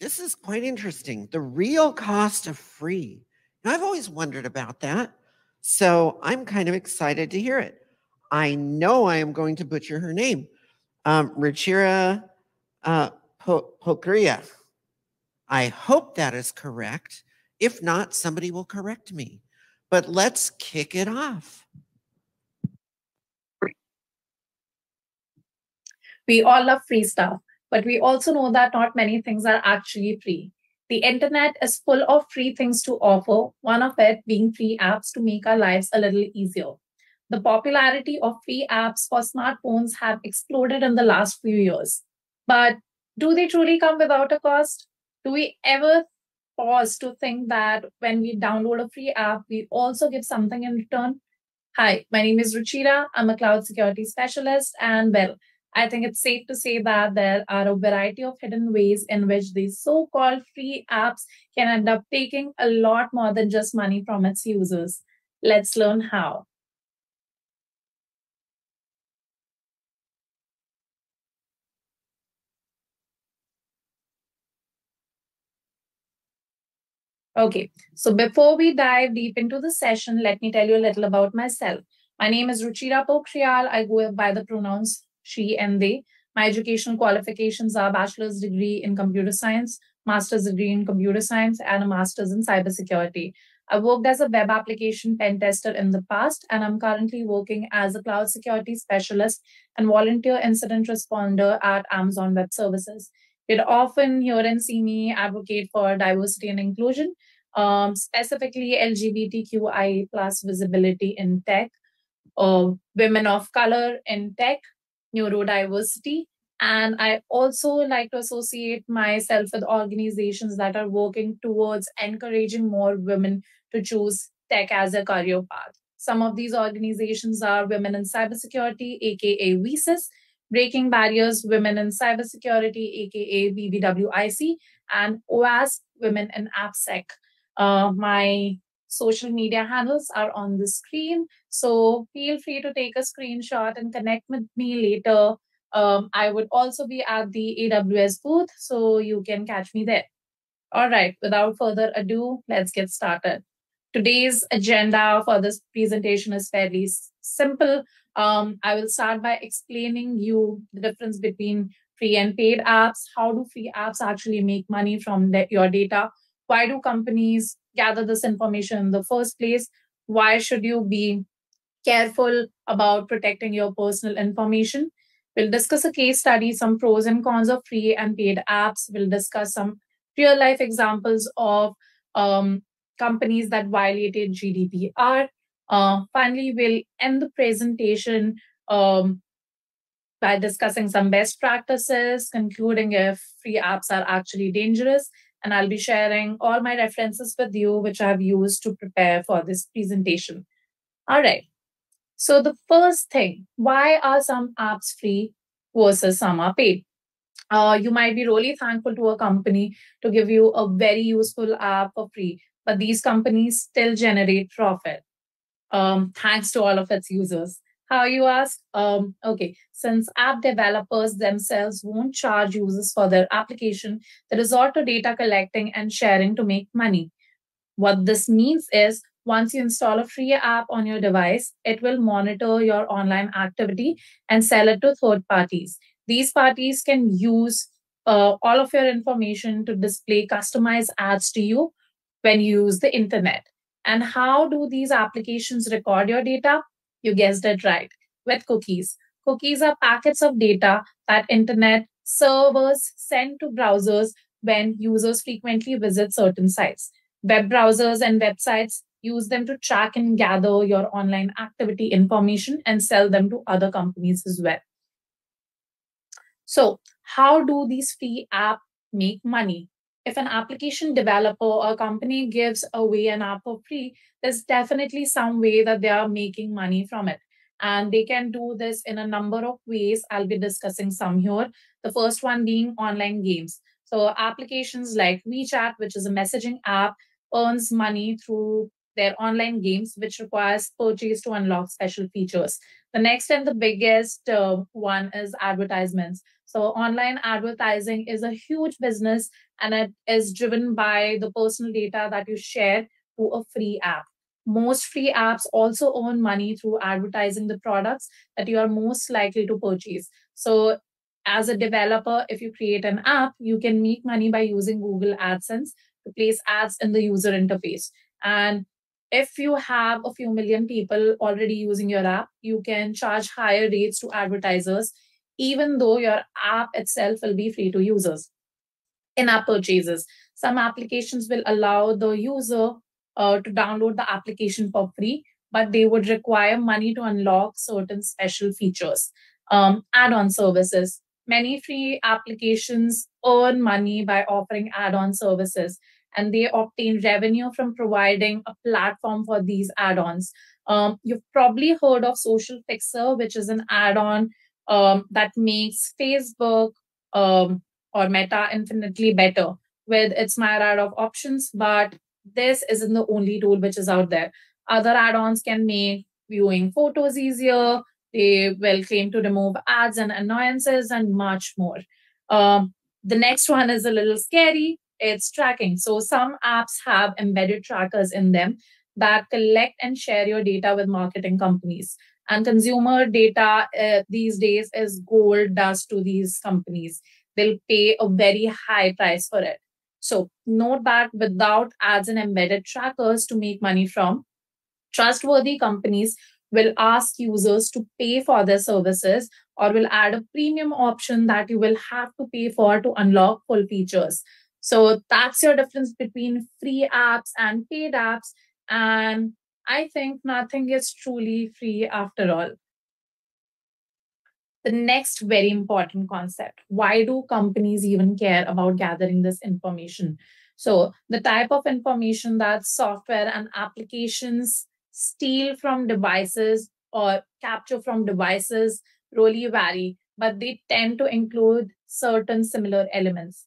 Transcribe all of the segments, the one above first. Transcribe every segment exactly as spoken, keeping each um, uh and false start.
This is quite interesting. The real cost of free. Now, I've always wondered about that, so I'm kind of excited to hear it. I know I am going to butcher her name. Um, Ruchira uh, Pokhriyal. I hope that is correct. If not, somebody will correct me. But let's kick it off. We all love free stuff, but we also know that not many things are actually free. The internet is full of free things to offer, one of it being free apps to make our lives a little easier. The popularity of free apps for smartphones have exploded in the last few years. But do they truly come without a cost? Do we ever pause to think that when we download a free app, we also give something in return? Hi, my name is Ruchira. I'm a cloud security specialist, and well, I think it's safe to say that there are a variety of hidden ways in which these so-called free apps can end up taking a lot more than just money from its users. Let's learn how. Okay, so before we dive deep into the session, let me tell you a little about myself. My name is Ruchira Pokhriyal. I go by the pronouns she and they. My educational qualifications are bachelor's degree in computer science, master's degree in computer science, and a master's in cybersecurity. I worked as a web application pen tester in the past, and I'm currently working as a cloud security specialist and volunteer incident responder at Amazon Web Services. You'd often hear and see me advocate for diversity and inclusion, um, specifically L G B T Q I A plus visibility in tech, uh, women of color in tech, neurodiversity, and I also like to associate myself with organizations that are working towards encouraging more women to choose tech as a career path. Some of these organizations are Women in Cybersecurity, aka WeCyS, Breaking Barriers, Women in Cybersecurity, aka B B W I C, and OWASP, Women in AppSec. Uh, my social media handles are on the screen, so feel free to take a screenshot and connect with me later. Um, I would also be at the A W S booth, so you can catch me there. All right, without further ado, let's get started. Today's agenda for this presentation is fairly simple. Um, I will start by explaining you the difference between free and paid apps. How do free apps actually make money from your data? Why do companies gather this information in the first place? Why should you be careful about protecting your personal information? We'll discuss a case study, some pros and cons of free and paid apps. We'll discuss some real-life examples of um, companies that violated G D P R. Uh, finally, we'll end the presentation um, by discussing some best practices, concluding if free apps are actually dangerous, and I'll be sharing all my references with you, which I've used to prepare for this presentation. All right. So the first thing, why are some apps free versus some are paid? Uh, you might be really thankful to a company to give you a very useful app for free, but these companies still generate profit. Um, thanks to all of its users. How, you ask? Um, okay, since app developers themselves won't charge users for their application, they resort to data collecting and sharing to make money. What this means is, once you install a free app on your device, it will monitor your online activity and sell it to third parties. These parties can use uh, all of your information to display customized ads to you when you use the internet. And how do these applications record your data? You guessed it right, with cookies. Cookies are packets of data that internet servers send to browsers when users frequently visit certain sites. Web browsers and websites use them to track and gather your online activity information and sell them to other companies as well. So how do these free apps make money? If an application developer or company gives away an app for free, there's definitely some way that they are making money from it. And they can do this in a number of ways. I'll be discussing some here. The first one being online games. So applications like WeChat, which is a messaging app, earns money through their online games, which requires purchase to unlock special features. The next and the biggest uh, one is advertisements. So online advertising is a huge business, and it is driven by the personal data that you share to a free app. Most free apps also earn money through advertising the products that you are most likely to purchase. So as a developer, if you create an app, you can make money by using Google AdSense to place ads in the user interface. And if you have a few million people already using your app, you can charge higher rates to advertisers, even though your app itself will be free to users. In-app purchases. Some applications will allow the user Uh, to download the application for free, but they would require money to unlock certain special features. Um, add-on services. Many free applications earn money by offering add-on services, and they obtain revenue from providing a platform for these add-ons. Um, you've probably heard of Social Fixer, which is an add-on um, that makes Facebook um, or Meta infinitely better with its myriad of options, but this isn't the only tool which is out there. Other add-ons can make viewing photos easier. They will claim to remove ads and annoyances and much more. Um, the next one is a little scary. It's tracking. So some apps have embedded trackers in them that collect and share your data with marketing companies. And consumer data uh, these days is gold dust to these companies. They'll pay a very high price for it. So note that without ads and embedded trackers to make money from, trustworthy companies will ask users to pay for their services or will add a premium option that you will have to pay for to unlock full features. So that's your difference between free apps and paid apps. And I think nothing is truly free after all. The next very important concept, why do companies even care about gathering this information? So the type of information that software and applications steal from devices or capture from devices really vary, but they tend to include certain similar elements.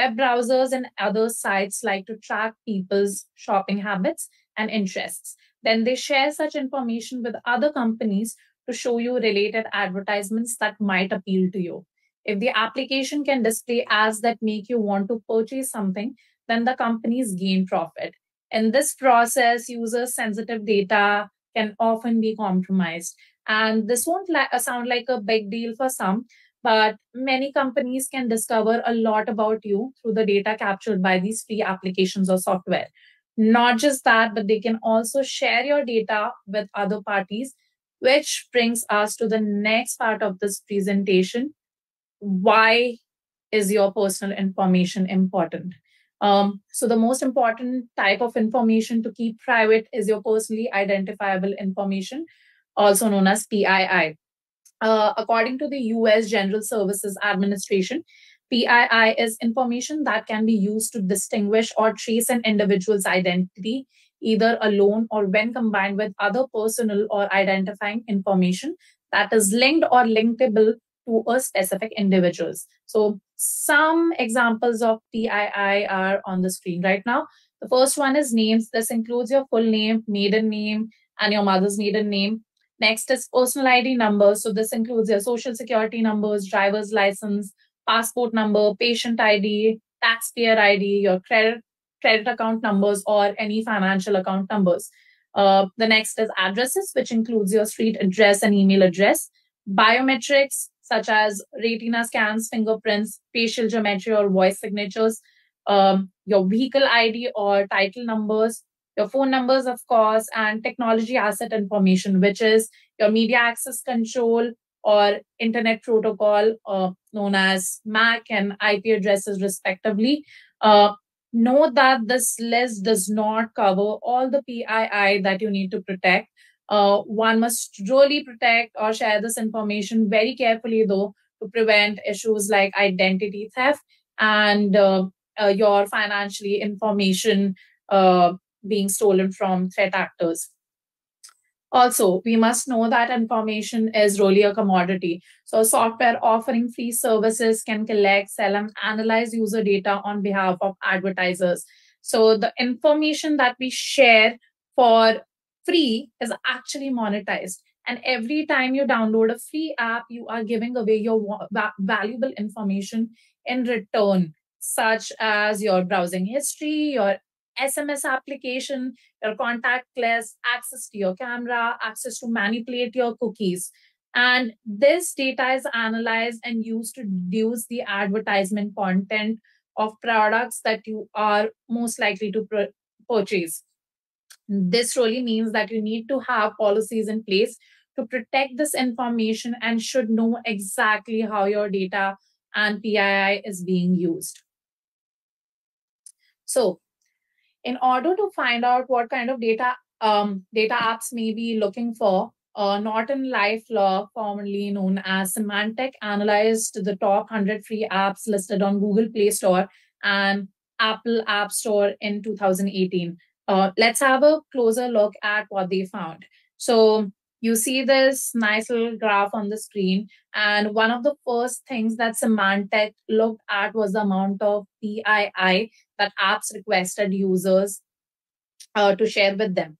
Web browsers and other sites like to track people's shopping habits and interests. Then they share such information with other companies to show you related advertisements that might appeal to you. If the application can display ads that make you want to purchase something, then the companies gain profit. In this process, user-sensitive data can often be compromised. And this won't sound like a big deal for some, but many companies can discover a lot about you through the data captured by these free applications or software. Not just that, but they can also share your data with other parties, which brings us to the next part of this presentation. Why is your personal information important? Um, so the most important type of information to keep private is your personally identifiable information, also known as P I I. Uh, according to the U S General Services Administration, P I I is information that can be used to distinguish or trace an individual's identity, either alone or when combined with other personal or identifying information that is linked or linkable to a specific individuals. So some examples of P I I are on the screen right now. The first one is names. This includes your full name, maiden name, and your mother's maiden name. Next is personal I D numbers. So this includes your social security numbers, driver's license, passport number, patient I D, taxpayer I D, your credit credit account numbers, or any financial account numbers. Uh, the next is addresses, which includes your street address and email address. Biometrics, such as retina scans, fingerprints, facial geometry, or voice signatures. Um, your vehicle I D or title numbers. Your phone numbers, of course, and technology asset information, which is your media access control or internet protocol, uh, known as M A C, and I P addresses, respectively. Uh, Note that this list does not cover all the P I I that you need to protect. Uh, one must really protect or share this information very carefully, though, to prevent issues like identity theft and uh, uh, your financial information uh, being stolen from threat actors. Also, we must know that information is really a commodity. So software offering free services can collect, sell, and analyze user data on behalf of advertisers. So the information that we share for free is actually monetized. And every time you download a free app, you are giving away your va- valuable information in return, such as your browsing history, your S M S application, your contact list, access to your camera, access to manipulate your cookies. And this data is analyzed and used to deduce the advertisement content of products that you are most likely to pr- purchase. This really means that you need to have policies in place to protect this information and should know exactly how your data and P I I is being used. So in order to find out what kind of data um, data apps may be looking for, uh, Norton LifeLock, formerly known as Symantec, analyzed the top one hundred free apps listed on Google Play Store and Apple App Store in two thousand eighteen. Uh, let's have a closer look at what they found. So you see this nice little graph on the screen. And one of the first things that Symantec looked at was the amount of P I I that apps requested users uh, to share with them.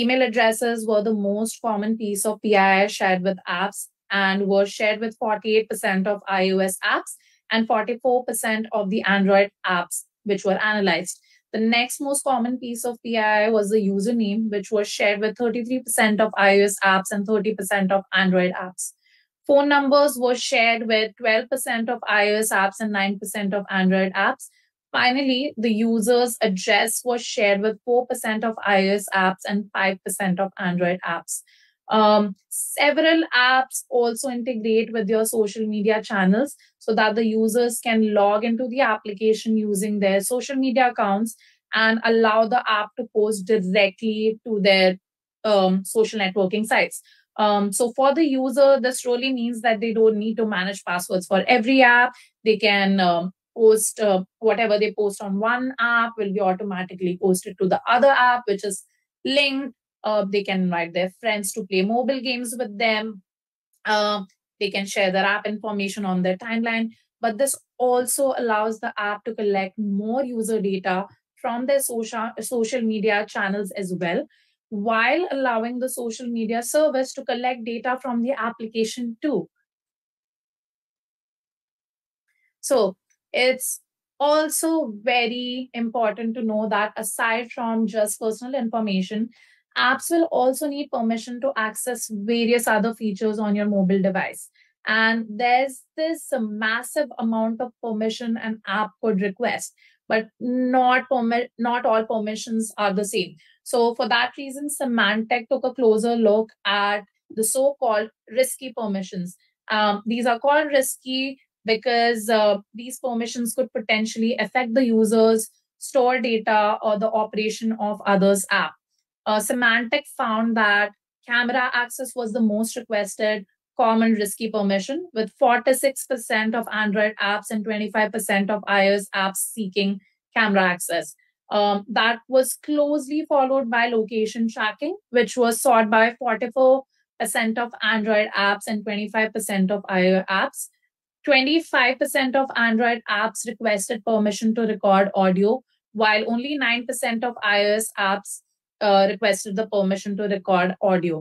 Email addresses were the most common piece of P I I shared with apps and were shared with forty-eight percent of iOS apps and forty-four percent of the Android apps, which were analyzed. The next most common piece of P I I was the username, which was shared with thirty-three percent of iOS apps and thirty percent of Android apps. Phone numbers were shared with twelve percent of iOS apps and nine percent of Android apps. Finally, the user's address was shared with four percent of iOS apps and five percent of Android apps. Um, several apps also integrate with your social media channels so that the users can log into the application using their social media accounts and allow the app to post directly to their um, social networking sites. Um, so for the user, this really means that they don't need to manage passwords for every app. They can um, post uh, whatever they post on one app will be automatically posted to the other app, which is linked. Uh, they can invite their friends to play mobile games with them. Uh, they can share their app information on their timeline. But this also allows the app to collect more user data from their social, social media channels as well, while allowing the social media service to collect data from the application too. So it's also very important to know that aside from just personal information, apps will also need permission to access various other features on your mobile device. And there's this massive amount of permission an app could request, but not, permi- not all permissions are the same. So for that reason, Symantec took a closer look at the so-called risky permissions. Um, these are called risky because uh, these permissions could potentially affect the user's store data or the operation of others' apps. Uh, Symantec found that camera access was the most requested common risky permission, with forty-six percent of Android apps and twenty-five percent of iOS apps seeking camera access. Um, that was closely followed by location tracking, which was sought by forty-four percent of Android apps and twenty-five percent of iOS apps. twenty-five percent of Android apps requested permission to record audio, while only nine percent of iOS apps Uh, requested the permission to record audio.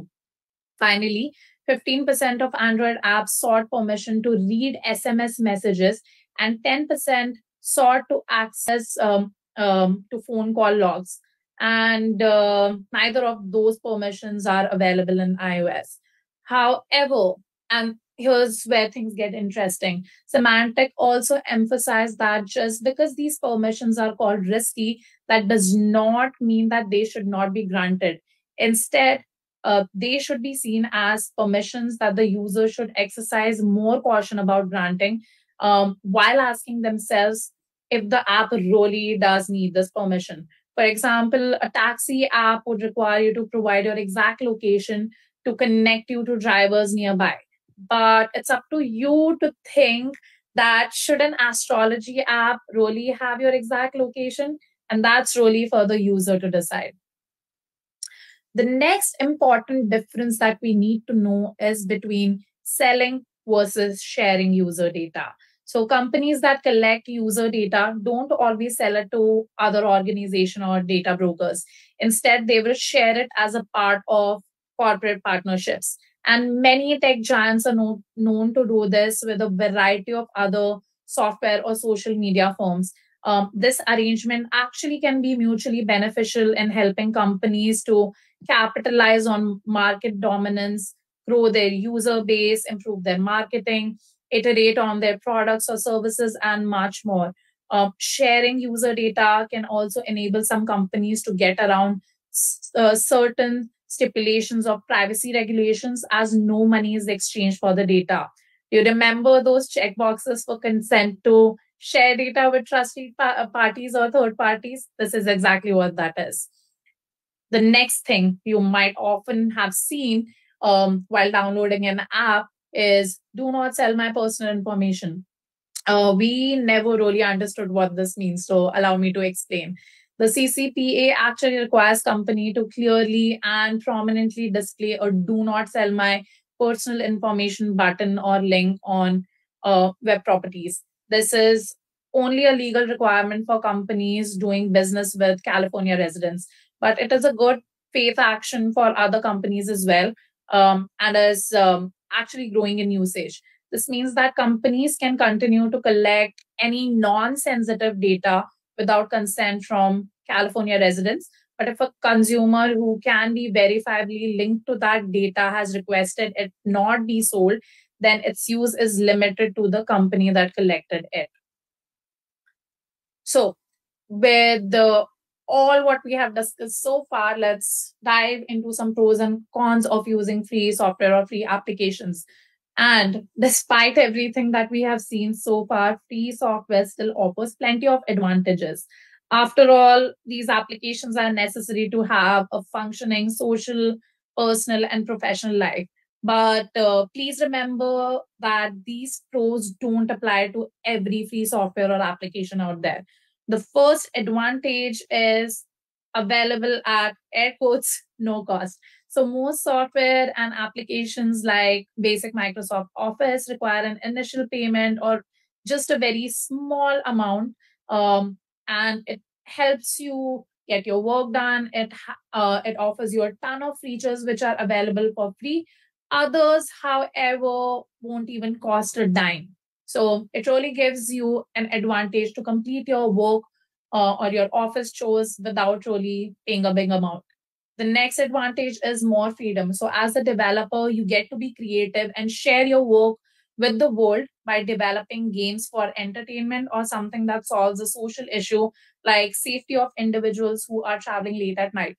Finally, fifteen percent of Android apps sought permission to read S M S messages, and ten percent sought to access um, um, to phone call logs. And uh, neither of those permissions are available in iOS. However, and here's where things get interesting, Symantec also emphasized that just because these permissions are called risky, that does not mean that they should not be granted. Instead, uh, they should be seen as permissions that the user should exercise more caution about granting, um, while asking themselves if the app really does need this permission. For example, a taxi app would require you to provide your exact location to connect you to drivers nearby. But it's up to you to think that should an astrology app really have your exact location? And that's really for the user to decide. The next important difference that we need to know is between selling versus sharing user data. So companies that collect user data don't always sell it to other organizations or data brokers. Instead, they will share it as a part of corporate partnerships. And many tech giants are no, known to do this with a variety of other software or social media firms. Um, this arrangement actually can be mutually beneficial in helping companies to capitalize on market dominance, grow their user base, improve their marketing, iterate on their products or services, and much more. Uh, sharing user data can also enable some companies to get around uh, certain stipulations of privacy regulations, as no money is exchanged for the data. You remember those checkboxes for consent to share data with trusted pa parties or third parties? This is exactly what that is. The next thing you might often have seen um, while downloading an app is do not sell my personal information. Uh, we never really understood what this means, so allow me to explain. The C C P A actually requires company to clearly and prominently display a do not sell my personal information button or link on uh, web properties. This is only a legal requirement for companies doing business with California residents, but it is a good faith action for other companies as well, um, and is um, actually growing in usage. This means that companies can continue to collect any non-sensitive data without consent from California residents. But if a consumer who can be verifiably linked to that data has requested it not be sold, then its use is limited to the company that collected it. So with the, all what we have discussed so far, let's dive into some pros and cons of using free software or free applications. And despite everything that we have seen so far, free software still offers plenty of advantages. After all, these applications are necessary to have a functioning social, personal, and professional life. But uh, please remember that these pros don't apply to every free software or application out there. The first advantage is available at air quotes, no cost. So most software and applications like basic Microsoft Office require an initial payment or just a very small amount. Um, and it helps you get your work done. It, uh, it offers you a ton of features which are available for free. Others, however, won't even cost a dime. So it really gives you an advantage to complete your work uh, or your office chores without really paying a big amount. The next advantage is more freedom. So as a developer, you get to be creative and share your work with the world by developing games for entertainment or something that solves a social issue like safety of individuals who are traveling late at night.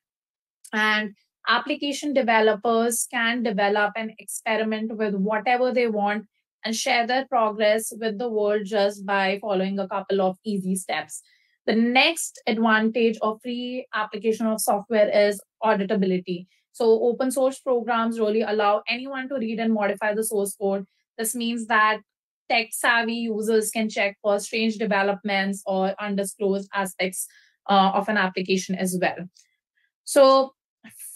And application developers can develop and experiment with whatever they want and share their progress with the world just by following a couple of easy steps. The next advantage of free application of software is auditability. So open source programs really allow anyone to read and modify the source code. This means that tech-savvy users can check for strange developments or undisclosed aspects uh, of an application as well. So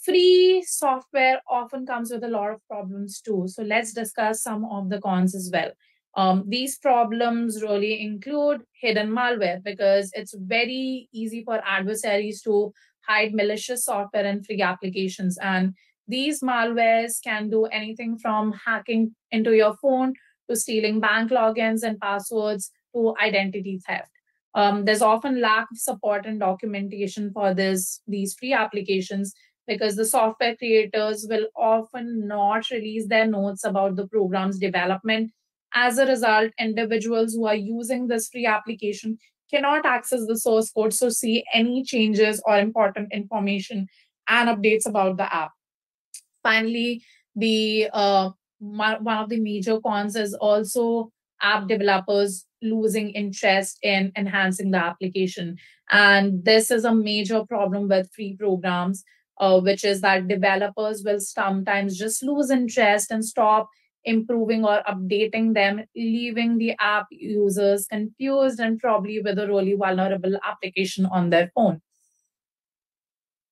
free software often comes with a lot of problems too. So let's discuss some of the cons as well. Um, these problems really include hidden malware, because it's very easy for adversaries to hide malicious software and free applications. And these malwares can do anything from hacking into your phone to stealing bank logins and passwords to identity theft. Um, there's often lack of support and documentation for this, these free applications, because the software creators will often not release their notes about the program's development. As a result, individuals who are using this free application cannot access the source code to see any changes or important information and updates about the app. Finally, the uh, one of the major cons is also app developers losing interest in enhancing the application. And this is a major problem with free programs, uh, which is that developers will sometimes just lose interest and stop improving or updating them, leaving the app users confused and probably with a really vulnerable application on their phone.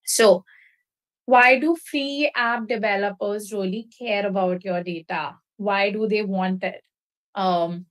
So why do free app developers really care about your data? Why do they want it? Um,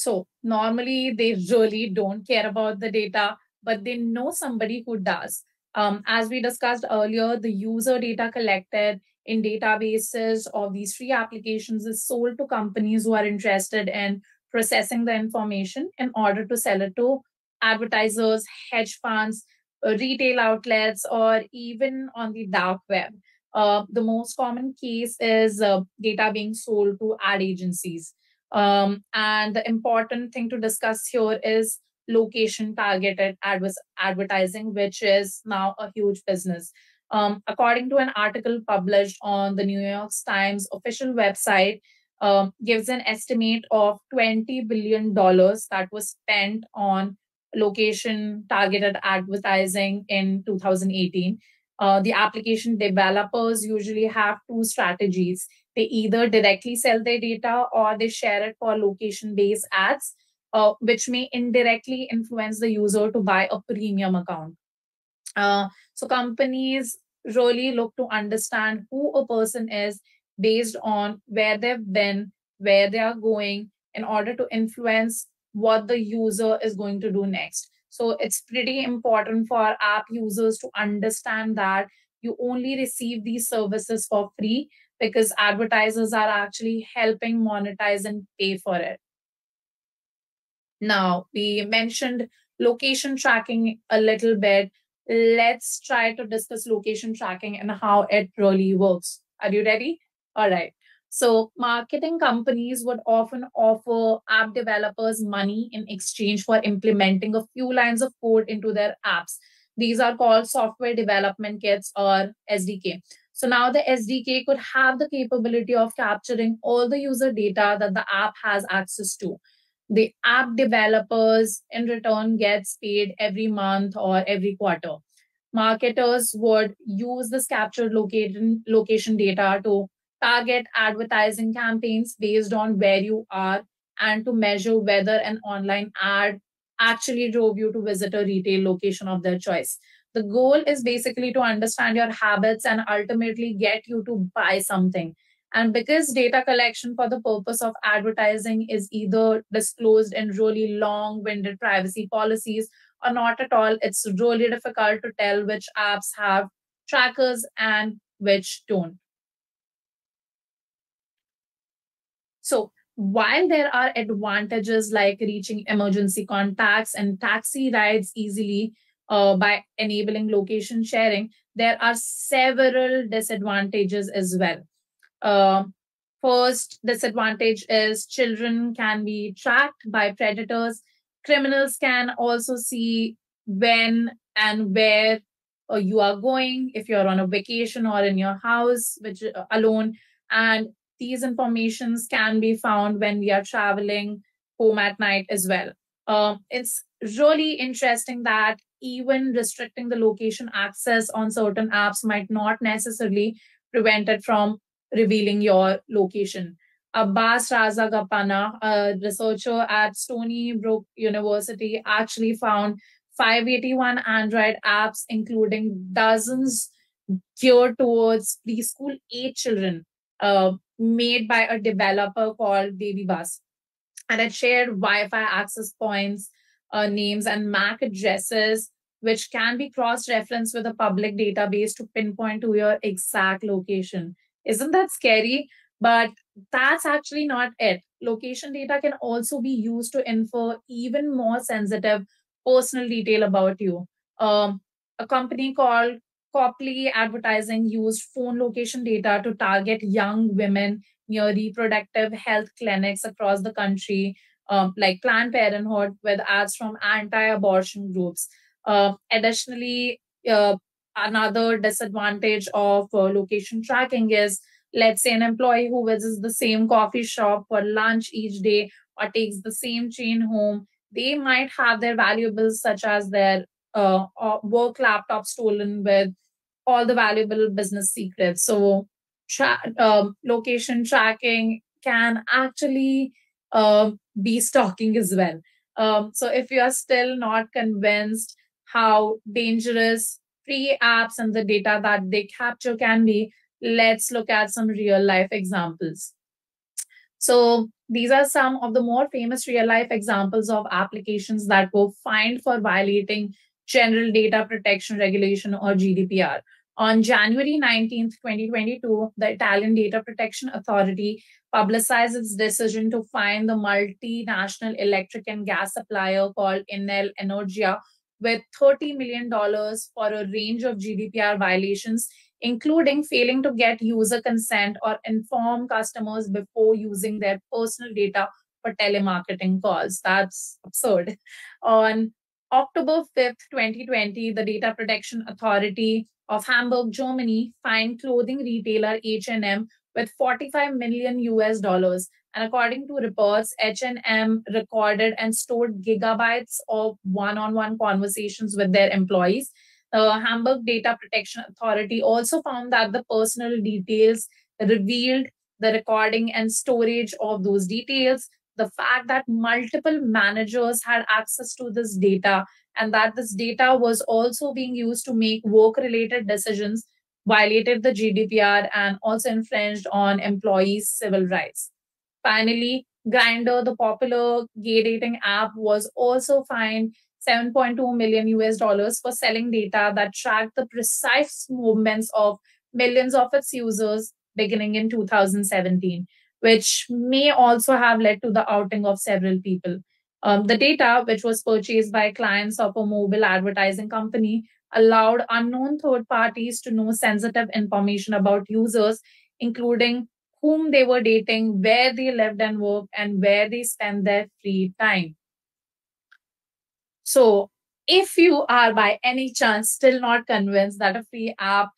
So normally they really don't care about the data, but they know somebody who does. Um, as we discussed earlier, the user data collected in databases of these free applications is sold to companies who are interested in processing the information in order to sell it to advertisers, hedge funds, retail outlets, or even on the dark web. Uh, the most common case is uh, data being sold to ad agencies. Um, and the important thing to discuss here is location-targeted adver- advertising, which is now a huge business. Um, according to an article published on the New York Times official website, um, gives an estimate of twenty billion dollars that was spent on location-targeted advertising in two thousand eighteen. Uh, the application developers usually have two strategies. They either directly sell their data or they share it for location-based ads, uh, which may indirectly influence the user to buy a premium account. Uh, so companies really look to understand who a person is based on where they've been, where they are going, in order to influence what the user is going to do next. So it's pretty important for app users to understand that you only receive these services for free because advertisers are actually helping monetize and pay for it. Now, we mentioned location tracking a little bit. Let's try to discuss location tracking and how it really works. Are you ready? All right. So marketing companies would often offer app developers money in exchange for implementing a few lines of code into their apps. These are called software development kits or S D K. So now the S D K could have the capability of capturing all the user data that the app has access to. The app developers in return gets paid every month or every quarter. Marketers would use this captured location, location data to target advertising campaigns based on where you are and to measure whether an online ad actually drove you to visit a retail location of their choice. The goal is basically to understand your habits and ultimately get you to buy something. And because data collection for the purpose of advertising is either disclosed in really long-winded privacy policies or not at all, it's really difficult to tell which apps have trackers and which don't. So while there are advantages like reaching emergency contacts and taxi rides easily uh, by enabling location sharing, there are several disadvantages as well. Uh, first disadvantage is children can be tracked by predators. Criminals can also see when and where uh, you are going, if you're on a vacation or in your house which uh, alone. And these informations can be found when we are traveling home at night as well. Um, it's really interesting that even restricting the location access on certain apps might not necessarily prevent it from revealing your location. Abbas Raza Gapana, a researcher at Stony Brook University, actually found five hundred eighty-one Android apps, including dozens geared towards preschool age children, Uh, made by a developer called BabyBus. And it shared Wi-Fi access points, uh, names, and M A C addresses, which can be cross-referenced with a public database to pinpoint to your exact location. Isn't that scary? But that's actually not it. Location data can also be used to infer even more sensitive personal detail about you. Um, a company called Copley Advertising used phone location data to target young women near reproductive health clinics across the country, um, like Planned Parenthood, with ads from anti-abortion groups. Uh, additionally, uh, another disadvantage of uh, location tracking is, let's say an employee who visits the same coffee shop for lunch each day or takes the same train home, they might have their valuables such as their uh, work laptop stolen with all the valuable business secrets. So tra um, location tracking can actually uh, be stalking as well. Um, so if you are still not convinced how dangerous free apps and the data that they capture can be, let's look at some real life examples. So these are some of the more famous real-life examples of applications that were fined for violating General Data Protection Regulation or G D P R. On January nineteenth, twenty twenty-two, the Italian Data Protection Authority publicized its decision to fine the multinational electric and gas supplier called Enel Energia with thirty million dollars for a range of G D P R violations, including failing to get user consent or inform customers before using their personal data for telemarketing calls. That's absurd. On October fifth, twenty twenty, the Data Protection Authority of Hamburg, Germany, fined clothing retailer H and M with forty-five million U S dollars. And according to reports, H and M recorded and stored gigabytes of one-on-one conversations with their employees. The Hamburg Data Protection Authority also found that the personal details revealed the recording and storage of those details, the fact that multiple managers had access to this data, and that this data was also being used to make work-related decisions, violated the G D P R and also infringed on employees' civil rights. Finally, Grindr, the popular gay dating app, was also fined seven point two million U S dollars for selling data that tracked the precise movements of millions of its users beginning in two thousand seventeen. Which may also have led to the outing of several people. Um, the data, which was purchased by clients of a mobile advertising company, allowed unknown third parties to know sensitive information about users, including whom they were dating, where they lived and worked, and where they spend their free time. So if you are by any chance still not convinced that a free app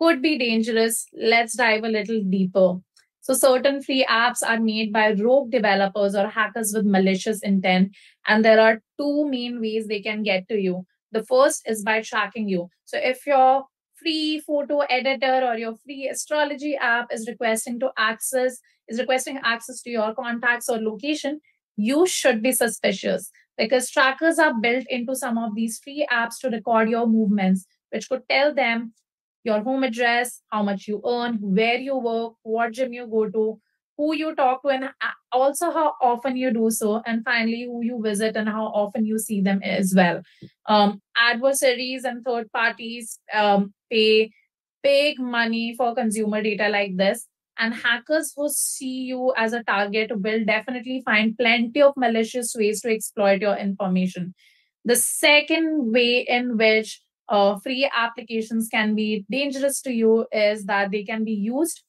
could be dangerous, let's dive a little deeper. So certain free apps are made by rogue developers or hackers with malicious intent. And there are two main ways they can get to you. The first is by tracking you. So if your free photo editor or your free astrology app is requesting to access, is requesting access to your contacts or location, you should be suspicious because trackers are built into some of these free apps to record your movements, which could tell them your home address, how much you earn, where you work, what gym you go to, who you talk to, and also how often you do so, and finally, who you visit and how often you see them as well. Um, adversaries and third parties um, pay big money for consumer data like this, and hackers who see you as a target will definitely find plenty of malicious ways to exploit your information. The second way in which Uh, free applications can be dangerous to you is that they can be used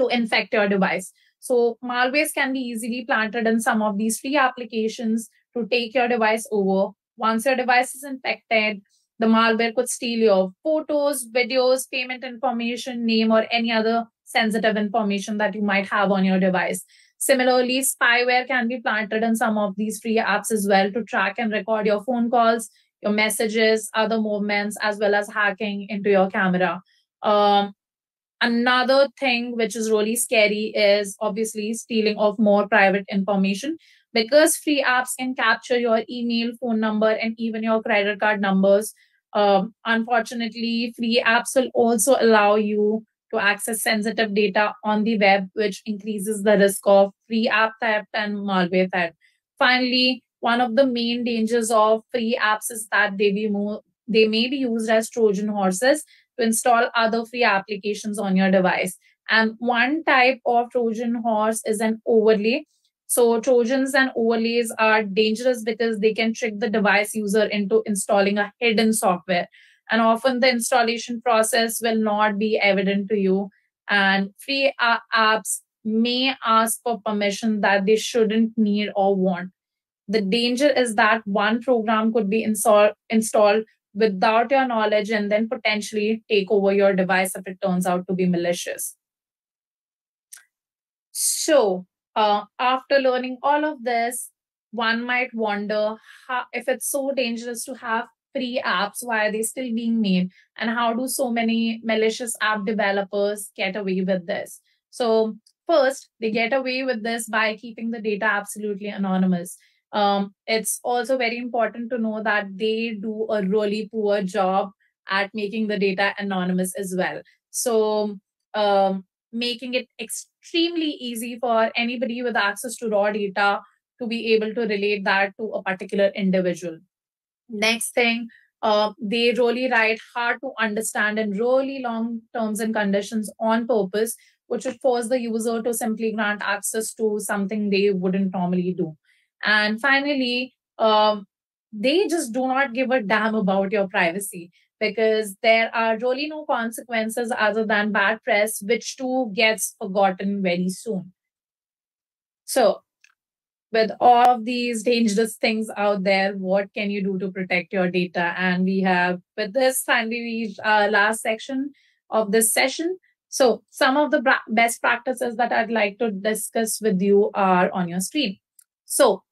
to infect your device. So malwares can be easily planted in some of these free applications to take your device over. Once your device is infected, the malware could steal your photos, videos, payment information, name, or any other sensitive information that you might have on your device. Similarly, spyware can be planted in some of these free apps as well to track and record your phone calls, your messages, other movements, as well as hacking into your camera. Um, another thing which is really scary is obviously stealing of more private information, because free apps can capture your email, phone number, and even your credit card numbers. Um, unfortunately, free apps will also allow you to access sensitive data on the web, which increases the risk of free app theft and malware theft. Finally, one of the main dangers of free apps is that they, be more, they may be used as Trojan horses to install other free applications on your device. And one type of Trojan horse is an overlay. So Trojans and overlays are dangerous because they can trick the device user into installing a hidden software. And often the installation process will not be evident to you. And free uh, apps may ask for permission that they shouldn't need or want. The danger is that one program could be install, installed without your knowledge and then potentially take over your device if it turns out to be malicious. So uh, after learning all of this, one might wonder how, if it's so dangerous to have free apps, why are they still being made? And how do so many malicious app developers get away with this? So first, they get away with this by keeping the data absolutely anonymous. Um, it's also very important to know that they do a really poor job at making the data anonymous as well. So um, making it extremely easy for anybody with access to raw data to be able to relate that to a particular individual. Next thing, uh, they really write hard to understand and really long terms and conditions on purpose, which would force the user to simply grant access to something they wouldn't normally do. And finally, um, they just do not give a damn about your privacy, because there are really no consequences other than bad press, which too gets forgotten very soon. So with all of these dangerous things out there, what can you do to protect your data? And we have, with this, finally reached our last section of this session. So some of the best practices that I'd like to discuss with you are on your screen. So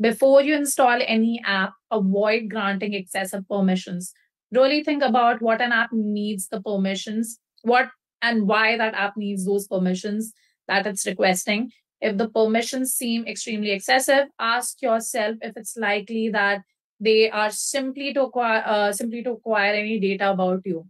before you install any app, avoid granting excessive permissions. Really think about what an app needs the permissions, what and why that app needs those permissions that it's requesting. If the permissions seem extremely excessive, ask yourself if it's likely that they are simply to acquire, uh, simply to acquire any data about you.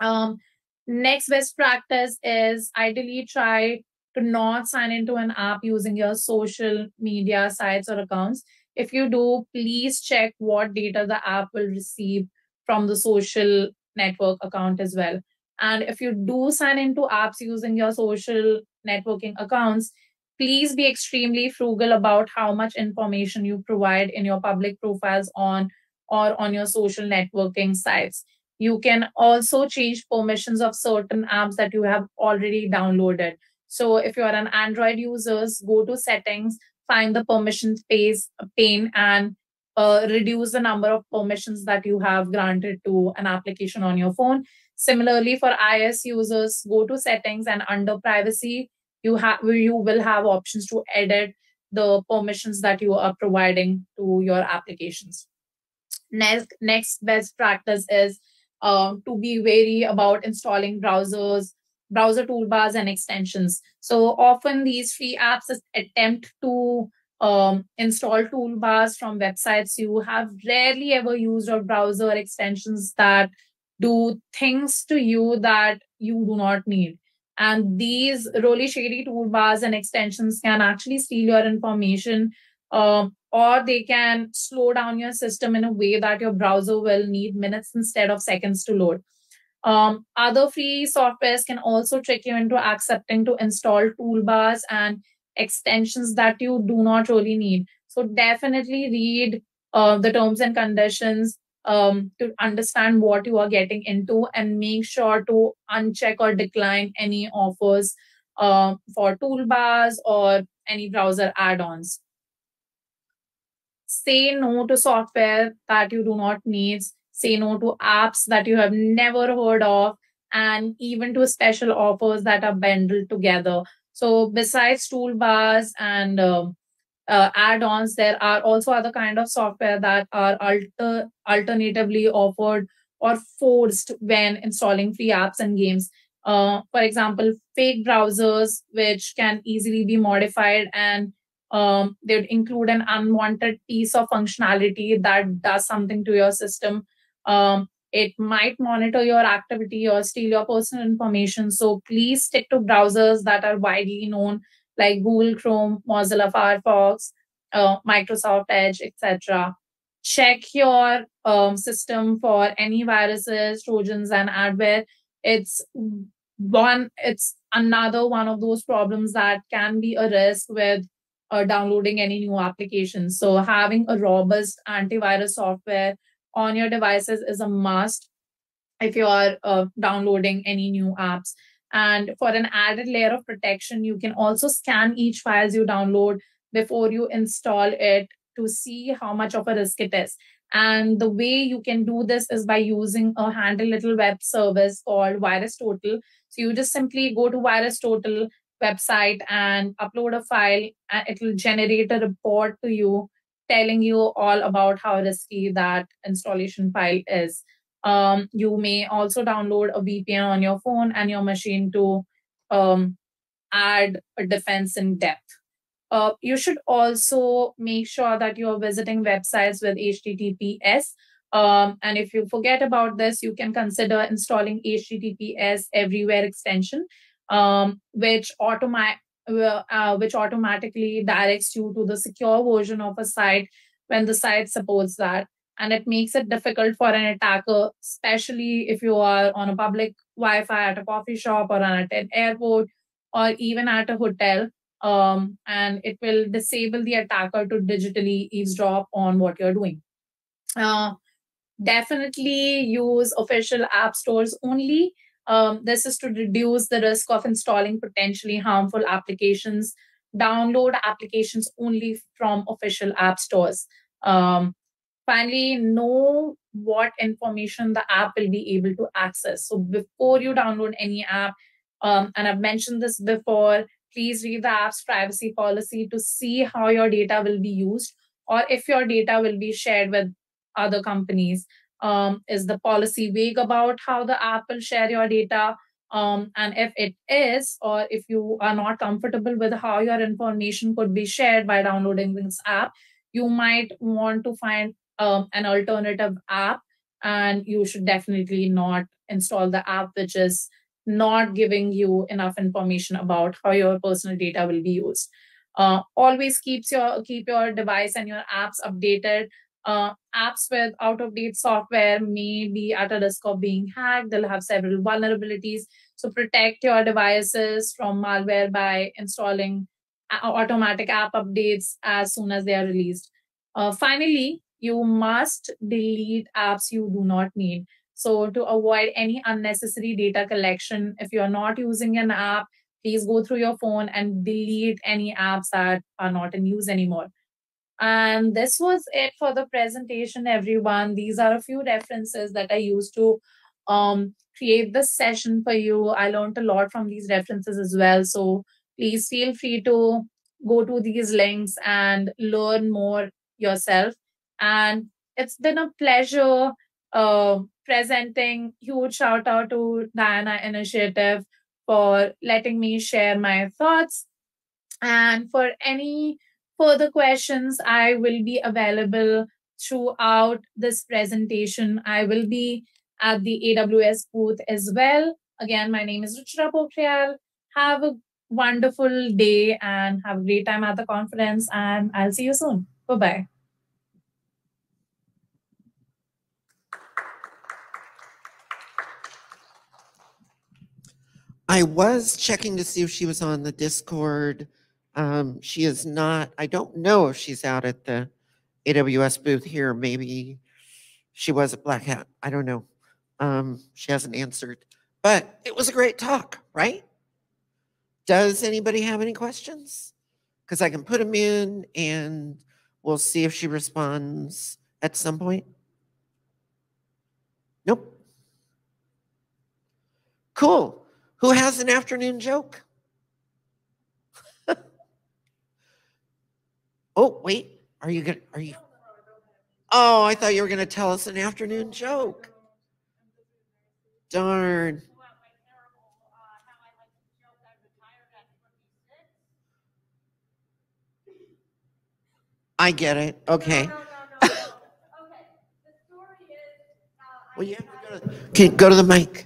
Um, next best practice is ideally try to not sign into an app using your social media sites or accounts. If you do, please check what data the app will receive from the social network account as well. And if you do sign into apps using your social networking accounts, please be extremely frugal about how much information you provide in your public profiles on or on your social networking sites. You can also change permissions of certain apps that you have already downloaded. So if you are an Android user, go to settings, find the permissions pane and uh, reduce the number of permissions that you have granted to an application on your phone. Similarly, for iOS users, go to settings and under privacy, you have you will have options to edit the permissions that you are providing to your applications. Next, next best practice is uh, to be wary about installing browsers, browser toolbars and extensions. So often these free apps attempt to um, install toolbars from websites you have rarely ever used or browser extensions that do things to you that you do not need. And these really shady toolbars and extensions can actually steal your information um, or they can slow down your system in a way that your browser will need minutes instead of seconds to load. Um, other free softwares can also trick you into accepting to install toolbars and extensions that you do not really need. So definitely read uh, the terms and conditions Um, to understand what you are getting into, and make sure to uncheck or decline any offers uh, for toolbars or any browser add-ons. Say no to software that you do not need. Say no to apps that you have never heard of, and even to special offers that are bundled together. So besides toolbars and uh, Uh, add-ons, there are also other kind of software that are alter alternatively offered or forced when installing free apps and games. Uh, for example, fake browsers, which can easily be modified, and um, they would include an unwanted piece of functionality that does something to your system. Um, it might monitor your activity or steal your personal information. So please stick to browsers that are widely known, like Google Chrome, Mozilla Firefox, uh, Microsoft Edge, et cetera. Check your um, system for any viruses, trojans, and adware. It's one. It's another one of those problems that can be a risk with uh, downloading any new application. So having a robust antivirus software on your devices is a must if you are uh, downloading any new apps. And for an added layer of protection, you can also scan each file you download before you install it to see how much of a risk it is. And the way you can do this is by using a handy little web service called VirusTotal. So you just simply go to VirusTotal website and upload a file, and it will generate a report to you telling you all about how risky that installation file is. Um, you may also download a V P N on your phone and your machine to um, add a defense in depth. Uh, you should also make sure that you are visiting websites with H T T P S. Um, and if you forget about this, you can consider installing H T T P S Everywhere extension. um, which automa- uh, which automatically directs you to the secure version of a site when the site supports that. And it makes it difficult for an attacker, especially if you are on a public Wi-Fi at a coffee shop or at an airport or even at a hotel. Um, and it will disable the attacker to digitally eavesdrop on what you're doing. Uh, definitely use official app stores only. Um, this is to reduce the risk of installing potentially harmful applications. Download applications only from official app stores. Um, Finally, know what information the app will be able to access. So before you download any app, um, and I've mentioned this before, please read the app's privacy policy to see how your data will be used or if your data will be shared with other companies. Um, is the policy vague about how the app will share your data? Um, and if it is, or if you are not comfortable with how your information could be shared by downloading this app, you might want to find Um, an alternative app, and you should definitely not install the app which is not giving you enough information about how your personal data will be used. Uh, always keeps your, keep your device and your apps updated. Uh, apps with out-of-date software may be at a risk of being hacked. They'll have several vulnerabilities. So protect your devices from malware by installing automatic app updates as soon as they are released. Uh, finally, you must delete apps you do not need. So to avoid any unnecessary data collection, if you're not using an app, please go through your phone and delete any apps that are not in use anymore. And this was it for the presentation, everyone. These are a few references that I used to um, create this session for you. I learned a lot from these references as well. So please feel free to go to these links and learn more yourself. And it's been a pleasure uh, presenting. Huge shout out to Diana Initiative for letting me share my thoughts. And for any further questions, I will be available throughout this presentation. I will be at the A W S booth as well. Again, my name is Ruchira Pokhriyal. Have a wonderful day and have a great time at the conference. And I'll see you soon. Bye-bye. I was checking to see if she was on the Discord. Um, she is not. I don't know if she's out at the A W S booth here. Maybe she was at Black Hat. I don't know. Um, she hasn't answered. But it was a great talk, right? Does anybody have any questions? Because I can put them in and we'll see if she responds at some point. Nope. Cool. Who has an afternoon joke? Oh, wait. Are you going to, are you? Oh, I thought you were going to tell us an afternoon joke. Darn. I get it. Okay. Well, you have to go to, okay, go to the mic.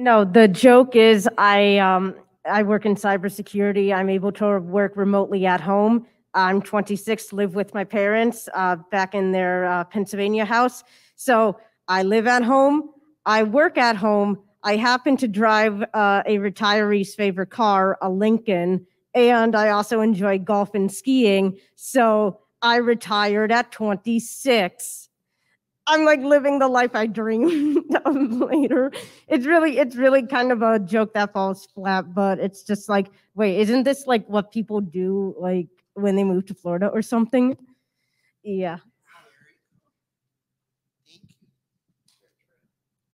No, the joke is I um, I work in cybersecurity. I'm able to work remotely at home. I'm twenty-six, live with my parents uh, back in their uh, Pennsylvania house. So I live at home. I work at home. I happen to drive uh, a retiree's favorite car, a Lincoln, and I also enjoy golf and skiing. So I retired at twenty-six. I'm like living the life I dreamed of later. It's really, it's really kind of a joke that falls flat, but it's just like, wait, isn't this like what people do like when they move to Florida or something? Yeah.